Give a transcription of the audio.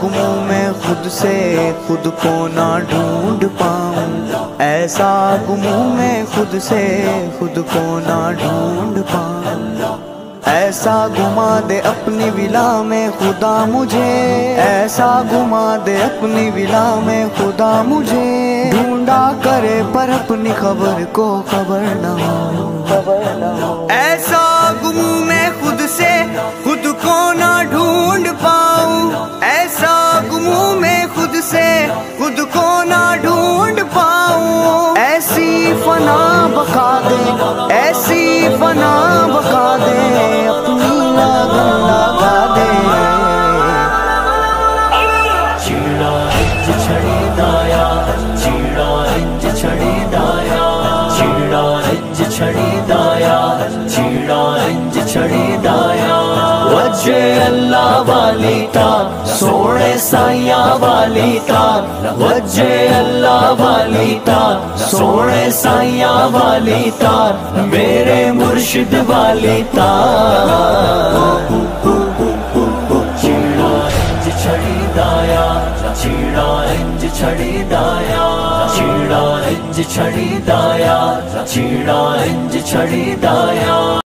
गुमों में खुद से खुद को ना ढूंढ पाऊं, ऐसा गुमों में खुद से खुद को ना ढूंढ पाऊं। ऐसा घुमा दे अपनी विला में खुदा मुझे, ऐसा घुमा दे अपनी विला में खुदा मुझे, ढूंढा करे पर अपनी खबर को खबर ना हो। ऐसा गुमों में खुद से खुद को ना ढूंढ पाऊं, ऐसा गुमों में खुद से खुद को ना ढूंढ पाऊं। ऐसी फना बका दे, ऐसी फना बका दे, अपनी लगन लगा दे। छीड़ा इंज छड़ी दाया, छीड़ा इंज छड़ी दाया, छीड़ा इंज छड़ी दाया, छीड़ा इंज छड़ी दाया। वजे अल्लाह वाली ता, सोने साया वाली ता, वजे अल्लाह वाली ता, सोने साया वाली ता, मेरे मुर्शिद वाली ता। छीड़ा इंज छड़ी दाया, छीड़ा इंज छड़ी दाया, छीड़ा इंज छड़ी दाया, छीड़ा इंज छड़ी दाया।